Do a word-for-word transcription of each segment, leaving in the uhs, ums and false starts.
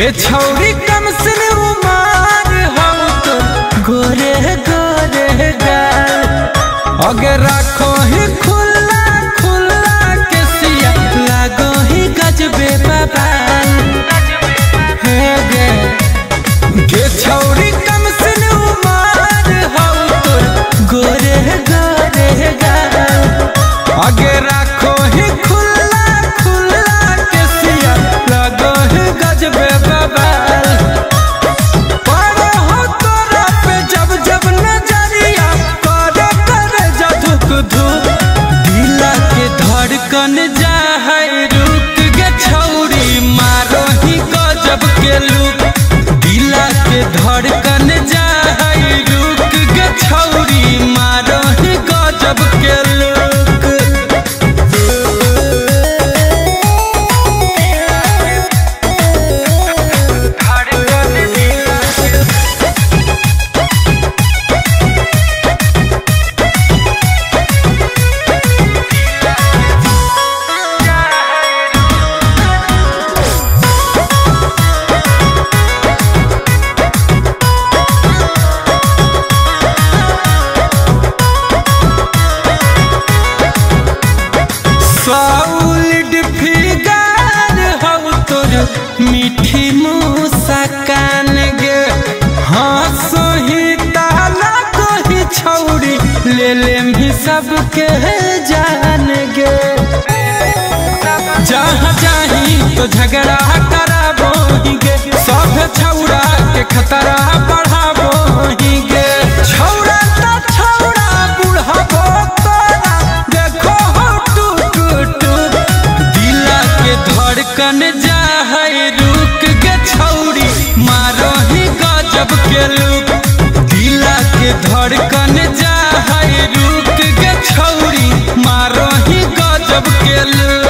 ये छौरी कमसन रुमाल हम तो गोरे गोरे गाल अगर रखो ही खुला खुला के सिया लागो ही गजबे बबाल हे गे ये छौरी कमसन रुमाल हम तो गोरे गोरे गाल अगर रखो ही खुला खुला के सिया लागो ही गजबे कन जा है रुक गे छौरी मारो ही गजब के लुक दिला के धड़कन जा है रुक गे छौरी मारो ही गजब के लुक सॉलिड फिगर हौ तोर मीठी मुस्कान गे हंसो ही ताला कोई छौरी ले ले भी सबके जान गे जहाँ जाही तो झगड़ा कराबो ही गे सब छौरा के खतरा बढ़ाबो ही गे छौरा तो छौरा बुढ़ाबो तोरा देखो धड़कन जा है रुक गे छौरी मारो ही गजब के लुक दिला के धड़कन जा है रुक गे छौरी मारो ही गजब के लुक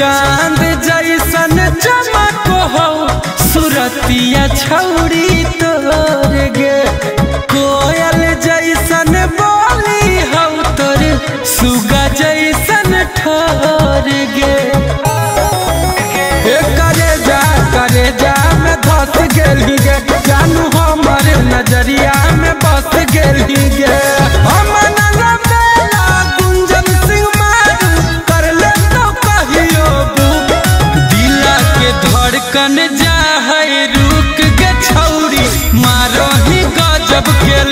चांद जैसन चमको हो सूरतिया छौरी तोर गे कोयल जैसन बोली हो तोर सुगा जैसन ठोर गे करे जा करे जा में धस गेली गे जानू हमर नजरिया में बस गेली गे अमन अलबेला गुंजन सिंह धड़कन जा है रुक गे छौरी मारो ही गजब के